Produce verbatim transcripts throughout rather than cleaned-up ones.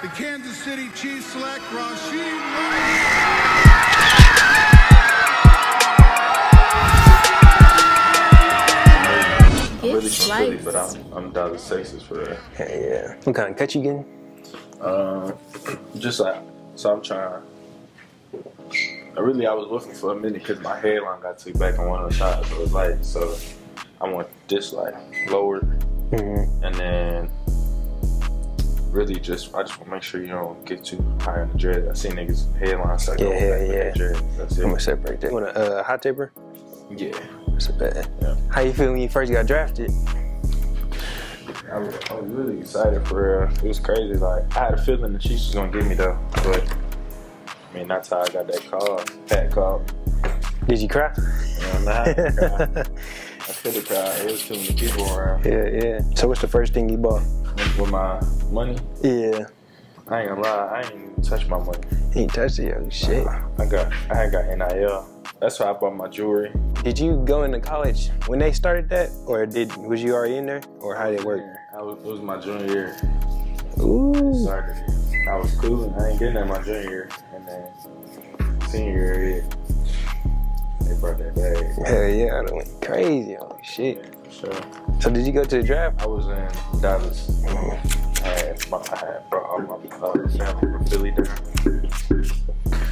The Kansas City Chiefs select Rashee Rice. I'm really from Philly, but I'm, I'm Dallas, Texas for that. Hey, yeah. What kind of cut you getting? Um, just like, so I'm trying. I really, I was looking for a minute because my hairline got took back on one of the sides, so it was light. So I want this like lowered, mm-hmm. and then. Really, just I just want to make sure you don't get too high on the dread. I see niggas headlines like, yeah, hell yeah. Dread. That's it. I'm gonna separate that. You want a uh, hot taper? Yeah. That's a bad. Yeah. How you feel when you first got drafted? I was, I was really excited for real. It was crazy. Like I had a feeling the Chiefs was gonna get me though, but I mean that's how I got that call. Pat called me. Did you cry? Yeah, nah, I didn't cry. I could have cried. It was too many people around. Yeah, yeah. So what's the first thing you bought? With my money? Yeah. I ain't gonna lie, I ain't even touched my money. You ain't touched it, yo, shit. Uh, I got, I ain't got N I L. That's why I bought my jewelry. Did you go into college when they started that? Or did was you already in there? Or how did it work? I was, it was my junior year. Ooh. I started. I was cool, I ain't getting that my junior year. And then senior year, yeah. They brought that bag. Hell yeah, I went crazy, yo, shit. Yeah. Sure. So did you go to the draft? I was in Dallas. Mm-hmm. I had, my, I had brought all my college family from Philly down.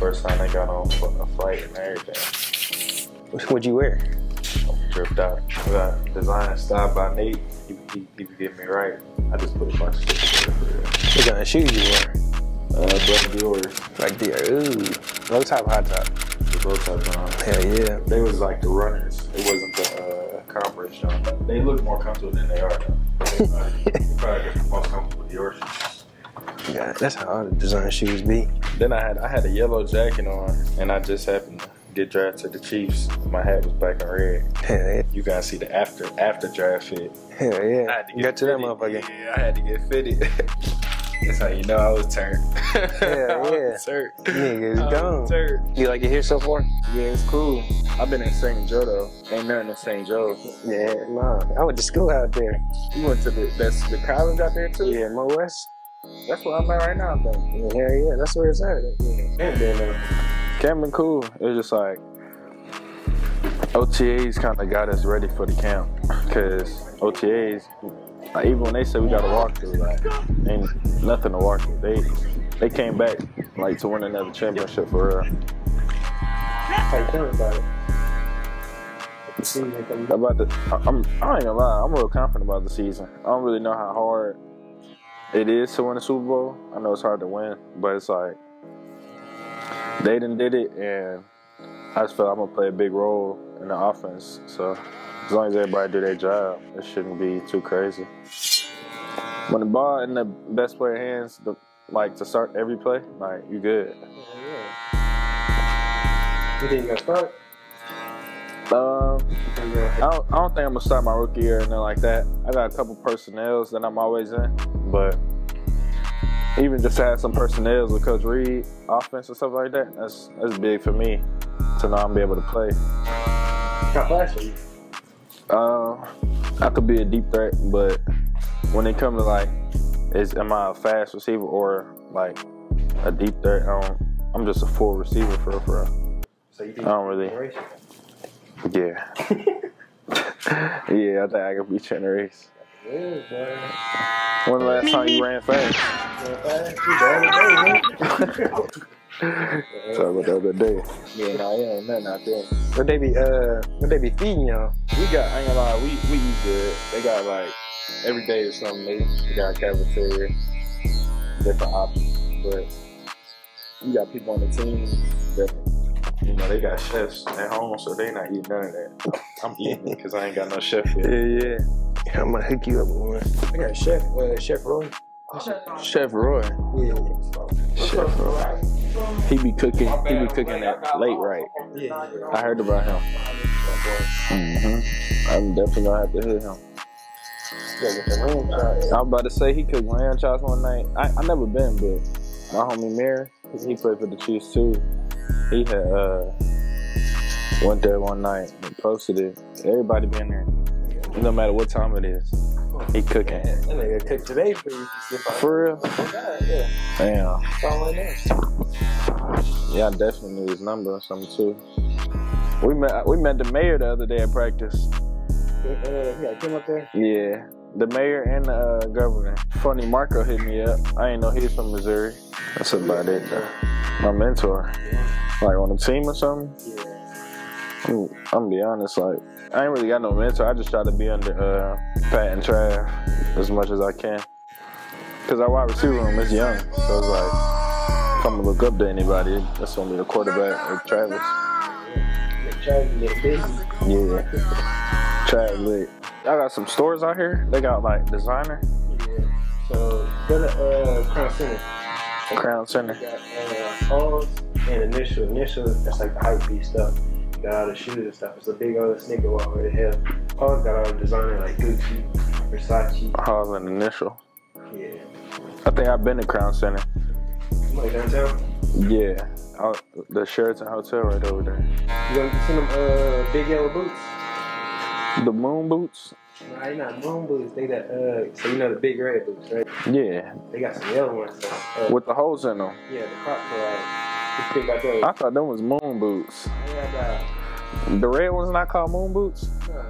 First time I got on a flight and everything. What'd you wear? I was dripped out. I got design style by Nate. He, he, he would get me right. I just put a bunch of shit together. What kind of shoes you wear? Uh, Doctor Dior. Like Dior, ooh. Low top, high top. The low top, on. Hell yeah. They was like the runners. It wasn't the, uh, conference, John. They look more comfortable than they are, though. They probably, they probably get the most comfortable with your shoes. Yeah, that's how all the design shoes be. Then I had I had a yellow jacket on, and I just happened to get drafted to the Chiefs. My hat was black and red. Hell yeah. You guys see the after after draft fit. Hell yeah. I had to get you got to that motherfucker. Yeah, I had to get fitted. That's how you know I was turned. Hell yeah. I was turned. Niggas gone. Turned. You like it here so far? Yeah, it's cool. I've been in Saint Joe though. Ain't nothing in Saint Joe. Yeah, nah. I went to school out there. You went to the that's the college out there too? Yeah, Mo West. That's where I'm at right now though. Yeah, yeah, yeah. That's where it's at. Yeah. Cameron cool. It was just like O T As kind of got us ready for the camp. Cause O T As, like, even when they said we got to walk through, like ain't nothing to walk through. They they came back like to win another championship for real. How you feeling about it? About the, I'm, I ain't gonna lie, I'm real confident about the season. I don't really know how hard it is to win the Super Bowl. I know it's hard to win, but it's like, they done did it, and I just feel like I'm gonna play a big role in the offense. So as long as everybody do their job, it shouldn't be too crazy. When the ball in the best player hands, the, like to start every play, like you good. Yeah, yeah. You think you gonna start? Um, I don't, I don't think I'm gonna start my rookie year or anything like that. I got a couple personnels that I'm always in, but even just to have some personnels with Coach Reed, offense and stuff like that, that's that's big for me to know I'm gonna be able to play. How fast are you? Um, I could be a deep threat, but when it comes to like, is am I a fast receiver or like a deep threat? I don't, I'm just a full receiver for for. A, so you think I don't really. Yeah. Yeah, I think I could be trying to race. When the last time you ran fast? Talking about the other day. Yeah, nah, yeah, ain't nothing out there. What they be, uh, what they be feeding y'all? We got, I ain't gonna lie, we, we eat good. They got like, every day is something new. We got a cafeteria, different options. But we got people on the team, different. You know, they got chefs at home, so they not eating none of that. I'm eating it because I ain't got no chef yet. Yeah, yeah. Yeah, I'm going to hook you up with one. I got Chef, uh, Chef Roy. Chef Roy? Yeah. Chef Roy. He be cooking, he be cooking that late right. Yeah. I heard about him. Mm-hmm. I'm definitely going to have to hit him. I was about to say he cooked lamb chops one night. I, I never been, but my homie Mary, he played for the Chiefs too. He had uh, went there one night and posted it. Everybody been there, no matter what time it is. He cooking. Yeah, that nigga cooked today for you. For real? Oh, God, yeah. Damn. It's all in there. Yeah, I definitely need his number or something too. We met we met the mayor the other day at practice. Uh, yeah, came up there? Yeah. The mayor and the uh, governor. Funny, Marco hit me up. I ain't know he's from Missouri. That's about yeah. it, though. My mentor. Yeah. Like on the team or something? Yeah. I'm, I'm gonna be honest, like, I ain't really got no mentor. I just try to be under uh, Pat and Trav as much as I can. Because our wide receiver room is young. So it's like, if I'm gonna look up to anybody, that's gonna be the quarterback or Travis. Travis get busy. Yeah. Travis lit. Y'all got some stores out here? They got like designer? Yeah. So, go to uh, Crown Center. Crown Center. You got Paws uh, and Initial. Initial, that's like the hypebeast stuff. Got all the shoes and stuff. It's a big old sneaker wall over the hill. Paws got all the designer like Gucci, Versace. Paws and Initial. Yeah. I think I've been to Crown Center. Like downtown? Yeah. I, the Sheraton Hotel right over there. You gonna get some uh, big yellow boots? The moon boots? Nah, they're not moon boots. They got, uh, so you know the big red boots, right? Yeah. They got some yellow ones. Uh, With the holes in them? Yeah, the Crocs are like. I thought them was moon boots. Yeah, the red ones not called moon boots? Nah,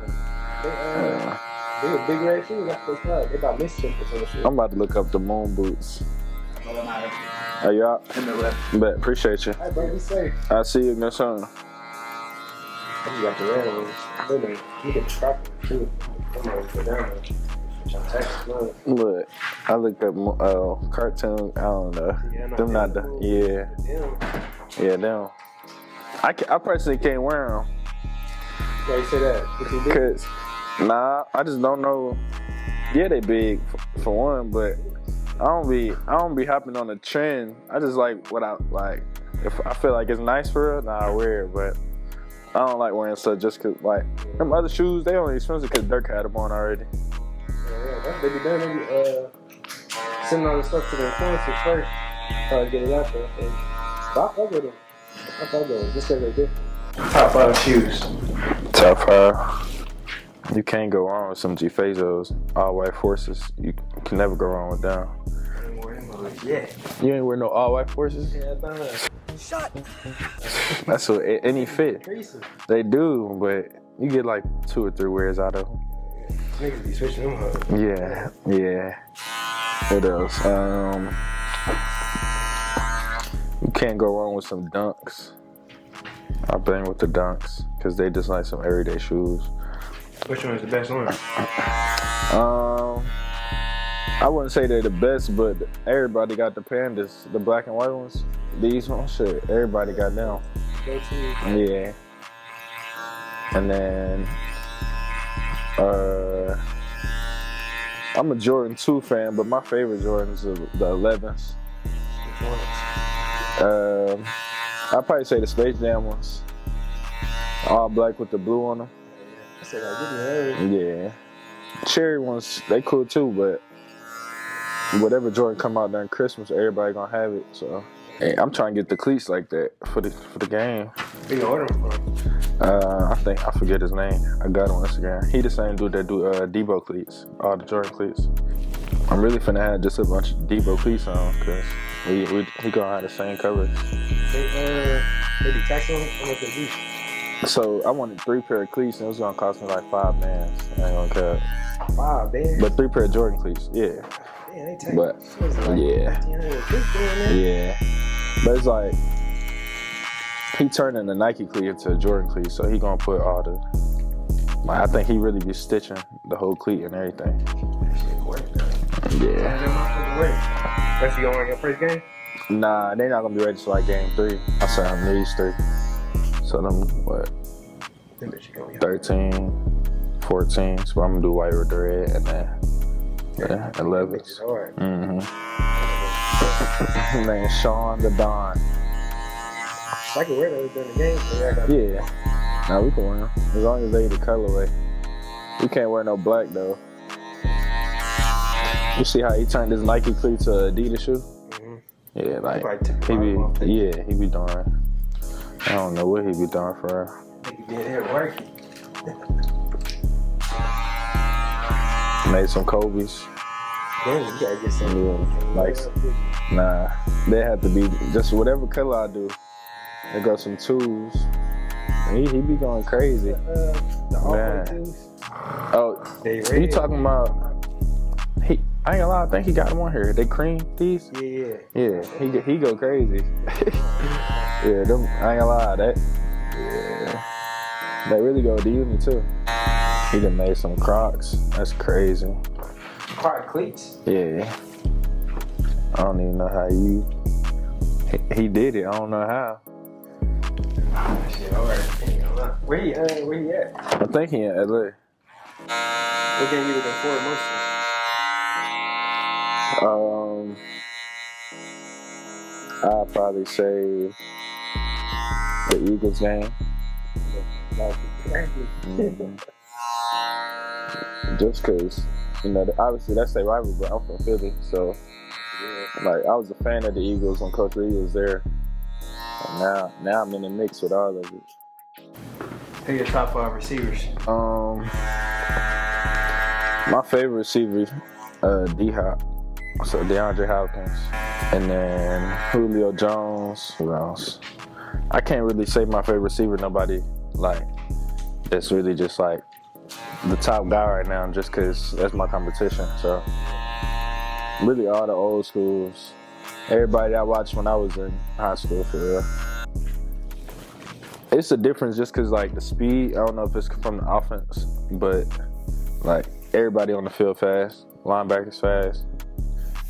they, uh, yeah. they were big red shoes. That's what's up. They about mischief or some shit. I'm about to look up the moon boots. Hey, y'all. Bet, appreciate you. Hey, bro, be safe. I'll see you next time. You got the red ones. Look, you get the Crocs too. Come on, go down there. Look, I looked up uh, cartoon. I don't know. Yeah, not them not the yeah, yeah, them. I can, I personally can't wear them. Why you say that? Cause nah, I just don't know. Yeah, they big for, for one, but I don't be I don't be hopping on the trend. I just like what I like. If I feel like it's nice for real, nah, I wear it. But I don't like wearing stuff just cause like them other shoes. They only expensive cause Dirk had them on already. Yeah, they be done. They be uh, sending all the stuff to the influencers first. Try to get it out there. And stop over them. Stop over them. Just say they're different. Top five shoes. Top five. You can't go wrong with some G Fazos. All white forces. You can never go wrong with them. I ain't wearing those yet. You ain't wear no all white forces? Yeah, I Shut. That's what any fit. They do, but you get like two or three wears out of them. Niggas be switching them up. Yeah, yeah. What else? Um, you can't go wrong with some Dunks. I've been with the Dunks because they just like some everyday shoes. Which one is the best one? um, I wouldn't say they're the best, but everybody got the Pandas, the black and white ones. These ones, shit, everybody got them. Yeah. And then. Uh, I'm a Jordan two fan, but my favorite Jordans are the elevens. Um, I'd probably say the Space Jam ones. All black with the blue on them. I said, I didn't yeah. Cherry ones, they cool too, but whatever Jordan come out during Christmas, everybody gonna have it, so. Hey, I'm trying to get the cleats like that for the for the game. Where you order them from? Uh, I think I forget his name. I got him on Instagram. He the same dude that do uh, Debo cleats, all the Jordan cleats. I'm really finna have just a bunch of Debo cleats on, cause we we he gonna have the same colors. They uh they be taxing on the beach. So I wanted three pair of cleats and it was gonna cost me like five bands. I ain't gonna cut. Five bands. But three pair of Jordan cleats, yeah. Yeah, they take but like yeah, yeah, but it's like he turning the Nike cleat into a Jordan cleat, so he gonna put all the. Like, I think he really be stitching the whole cleat and everything. That shit work, though. Yeah. That's you gonna win your first game? Nah, they not gonna be ready till like game three. I said I'm these three, so them what? Thirteen, fourteen. So I'm gonna do white with the red and then. Yeah, I love it. Mm-hmm. His name Sean the Don. I can wear those during the game. So yeah. Yeah. Nah, we can wear them. As long as they the colorway. We can't wear no black, though. You see how he turned his Nike cleat to Adidas shoe? Mm-hmm. Yeah, like, he be, yeah, he be doing, I don't know what he be doing for her. He did it working. Made some Kobe's. Damn, you gotta get some yeah, likes. Nah, they have to be just whatever color I do. They got some twos. He, he be going crazy. Uh, the all oh, they you talking about? He, I ain't gonna lie, I think he got them on here. They cream these? Yeah, yeah. Yeah, he he go crazy. Yeah, them, I ain't gonna lie, that. Yeah, they really go to uni too. He done made some Crocs. That's crazy. Croc cleats? Yeah. I don't even know how you. He, he did it. I don't know how. Oh, shit, all right. Where he, uh, where he at? I think he in L A. What game you looking forward most to? Um, I'd probably say the Eagles game. Mm-hmm. Just cause, you know, obviously that's their rival, but I'm from Philly, so yeah. Like I was a fan of the Eagles when Coach Reed was there. And now, now I'm in the mix with all of it. Who are your top five receivers? Um, my favorite receiver is uh, D Hop, so DeAndre Hopkins, and then Julio Jones. Who else? I can't really say my favorite receiver. Nobody like that's really just like the top guy right now, just because that's my competition. So really, all the old schools. Everybody I watched when I was in high school, for real. It's a difference just because, like, the speed, I don't know if it's from the offense, but, like, everybody on the field fast. Linebackers fast.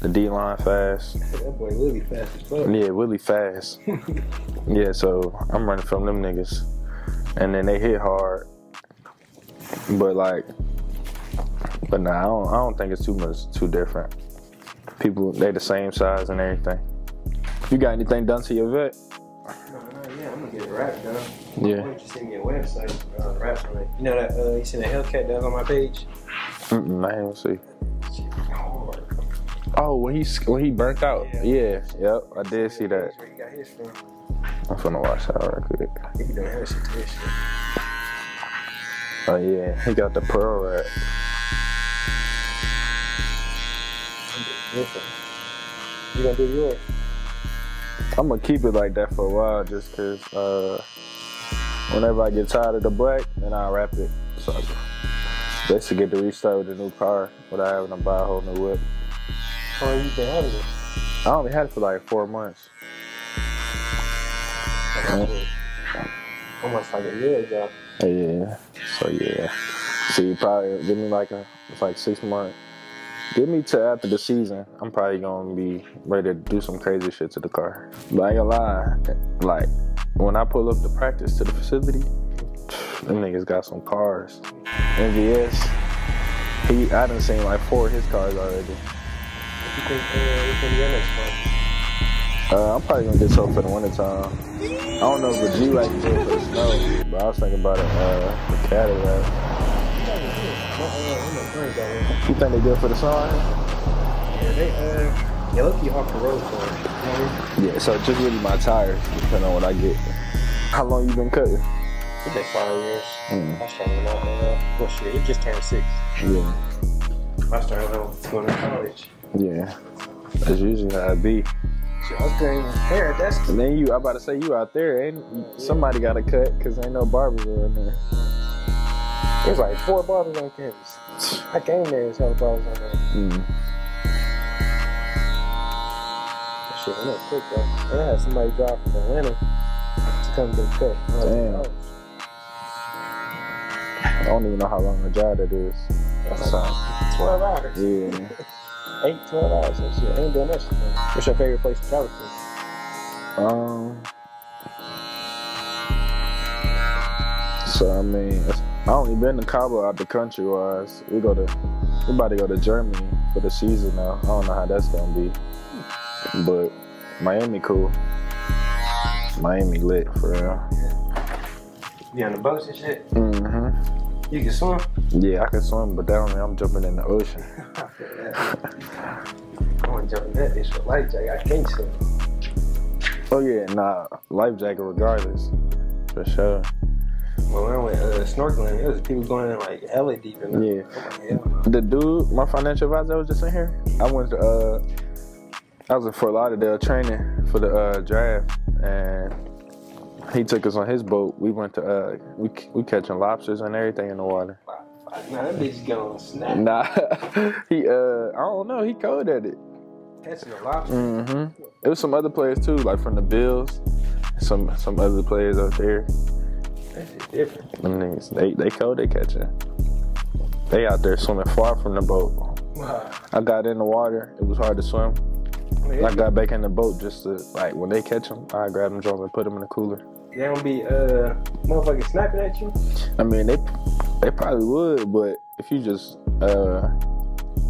The D-line fast. That boy Willie fast as fuck. Yeah, Willie fast. Yeah, so I'm running from them niggas. And then they hit hard. But, like, but nah, I don't, I don't think it's too much, too different. People, they the same size and everything. You got anything done to your vet? No, no, yeah, I'm gonna get a wrap done. Yeah. Why don't you send me a website uh, wrap on it? You know that, uh, you seen that Hellcat done on my page? Mm-mm, I ain't see. Shit, hard. Oh, when he, when he burnt out? Yeah. Yeah, yep, I did see that. Where you got his from? I'm finna watch that real quick. He be doing his shit to his shit. Oh yeah, he got the pearl wrap. Listen, you gonna do yours? I'm gonna keep it like that for a while just cause uh, whenever I get tired of the black, then I wrap it. So just to get to restart with a new car without having to buy a whole new whip. How long have you been out of it? I only had it for like four months. Almost like a year ago. Yeah, so yeah. So you probably give me like a, it's like six months. Give me to after the season, I'm probably gonna be ready to do some crazy shit to the car. But I ain't gonna lie, like, when I pull up to practice to the facility, them niggas got some cars. N V S, he, I done seen like four of his cars already. What you think, uh, what's gonna be your next car? Uh, I'm probably gonna get something for the wintertime. I don't know if a G like this for the snow, but I was thinking about a, uh, a Cadillac. You think they good for the song? Yeah, they uh, yeah, look, you off the road for it. You know? Yeah, so just really my tires, depending on what I get. How long you been cutting? It's like five years. Mm. I started out uh, well, shit, it just turned six. Yeah. I started out going to college. Yeah, that's usually how I be. I was cutting hair. That's. And then you, I about to say you out there, ain't yeah. Somebody got to cut because ain't no barbers around there. There's like four bottles on campus. I came there, there's no bottles on there. Mm. That shit went up quick though. And I had somebody drive from Atlanta to come get cut. Damn. I don't even know how long a drive that is. That's like twelve hours. Yeah. eight, twelve hours and shit. I ain't doing that shit. What's your favorite place to travel to? Um. So, I mean, I only been to Cabo out the country wise. We go to, we about to go to Germany for the season now. I don't know how that's gonna be, but Miami cool. Miami lit for real. You on the boats and shit? Mm-hmm. You can swim? Yeah, I can swim, but that don't mean I'm jumping in the ocean. I feel that. I wanna jump in that bitch with life jacket. I can't swim. Oh yeah, nah, life jacket regardless, for sure. when I went uh, snorkeling, there was people going in like hella deep in there. Yeah. Oh, the dude, my financial advisor, was just in here. I went to, uh, I was in Fort Lauderdale training for the uh, draft, and he took us on his boat. We went to, uh, we we catching lobsters and everything in the water. Nah, that bitch going snap. Nah, he, uh, I don't know, he cold at it. Catching a lobster? Mm-hmm. It was some other players too, like from the Bills, some some other players out there. That shit different. Them niggas, they, they cold, they catching. They out there swimming far from the boat. Wow. I got in the water, it was hard to swim. Man, I got back in the boat just to, like, when they catch them, I grab them, drop them, and put them in the cooler. They don't be, uh, motherfucking snapping at you? I mean, they... They probably would, but if you just, uh,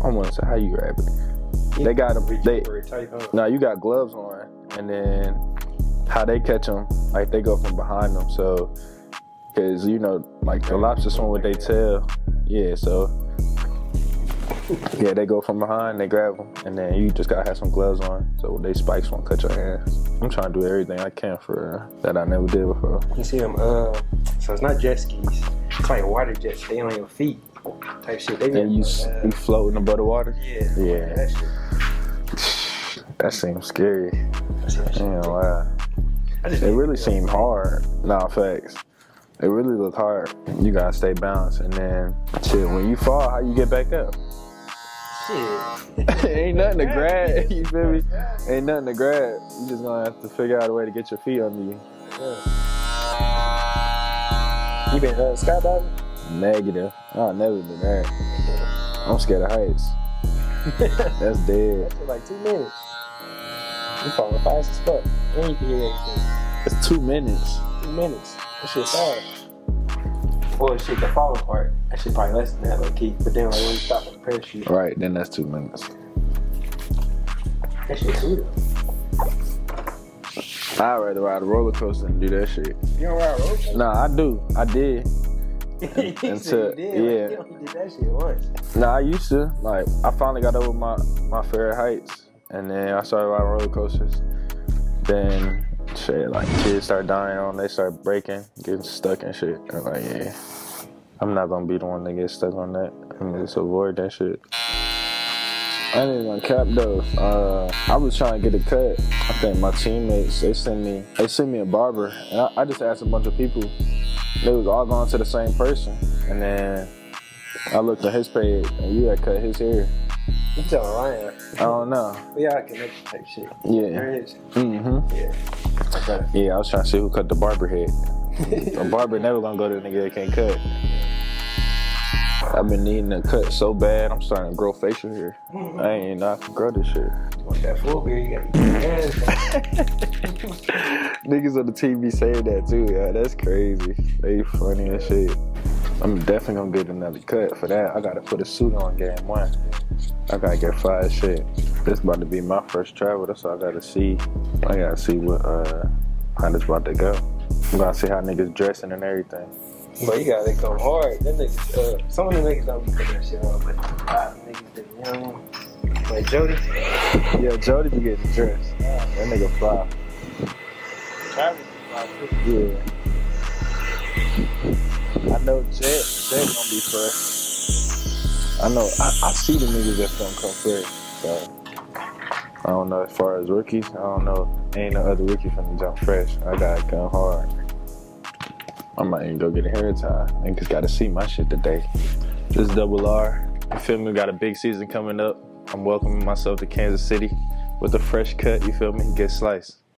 I want to say how you grab it. They got them. They now you got gloves on, and then how they catch them, like they go from behind them. So, cause you know, like the lobster swim with their tail. Yeah, so yeah, they go from behind, they grab them, and then you just gotta have some gloves on, so they spikes won't cut your hands. I'm trying to do everything I can for that I never did before. You see them? Uh, so it's not jet skis. It's like water jets, they on your feet type shit. They and you, uh, you floating above the water? Yeah. Yeah. That shit. That seems scary. That damn, wow. It really seemed hard. Nah, facts. It really looked hard. You gotta stay balanced. And then, shit, when you fall, how you get back up? Shit. Ain't nothing to grab, you feel me? Ain't nothing to grab. You just gonna have to figure out a way to get your feet under you. Yeah. You been uh, skydiving? Negative. I've never been there. I'm scared of heights. That's dead. That's like two minutes. You falling fast as fuck. You can hear everything. It's two minutes. Two minutes. That shit fast. Well, shit, the falling part. That shit probably less than that, low key. But then like, when you stop at the parachute. Right, then that's two minutes. That shit's weird. I'd rather ride a roller coaster than do that shit. You don't ride a roller coaster? Nah, I do. I did. Until, so you did? Yeah. Like, you only did that shit once. Nah, I used to. Like, I finally got over my, my fear of heights. And then I started riding roller coasters. Then, shit, like, kids start dying on. They start breaking, getting stuck and shit. I'm like, yeah. I'm not going to be the one that gets stuck on that. I'm going to just avoid that shit. I didn't even cap though. Uh, I was trying to get a cut. I think my teammates, they sent me they sent me a barber. And I, I just asked a bunch of people. They was all going to the same person. And then I looked at his page and you had cut his hair. You telling Ryan. I don't know. We all connected type shit. Yeah. There it is. Mm-hmm. Yeah. Okay. Yeah, I was trying to see who cut the barber head. A barber never gonna go to a nigga that can't cut. I've been needing a cut so bad, I'm starting to grow facial hair. Mm-hmm. I ain't not to grow this shit. Want that full beard, you gotta eat your ass. Niggas on the T V saying that too, yeah. That's crazy. They funny as shit. I'm definitely gonna get another cut. For that, I gotta put a suit on game one. I gotta get fired shit. This about to be my first travel, that's all I gotta see. I gotta see what, uh, how this about to go. I'm gonna see how niggas dressing and everything. But you gotta come hard. Them niggas, uh, some of them niggas don't be putting that shit on, but a lot of niggas that young. Like Jody. Yeah, Jody be getting dressed. Yeah. That nigga fly. Travis is fly too. Yeah. I know Jet, Jet gonna be first. I know, I, I see the niggas that's gonna come first. So, I don't know as far as rookies, I don't know. Ain't no other rookie finna jump fresh. I gotta come hard. I might even go get a hair tie. Niggas gotta see my shit today. This is Double R. You feel me? We got a big season coming up. I'm welcoming myself to Kansas City with a fresh cut. You feel me? Get sliced.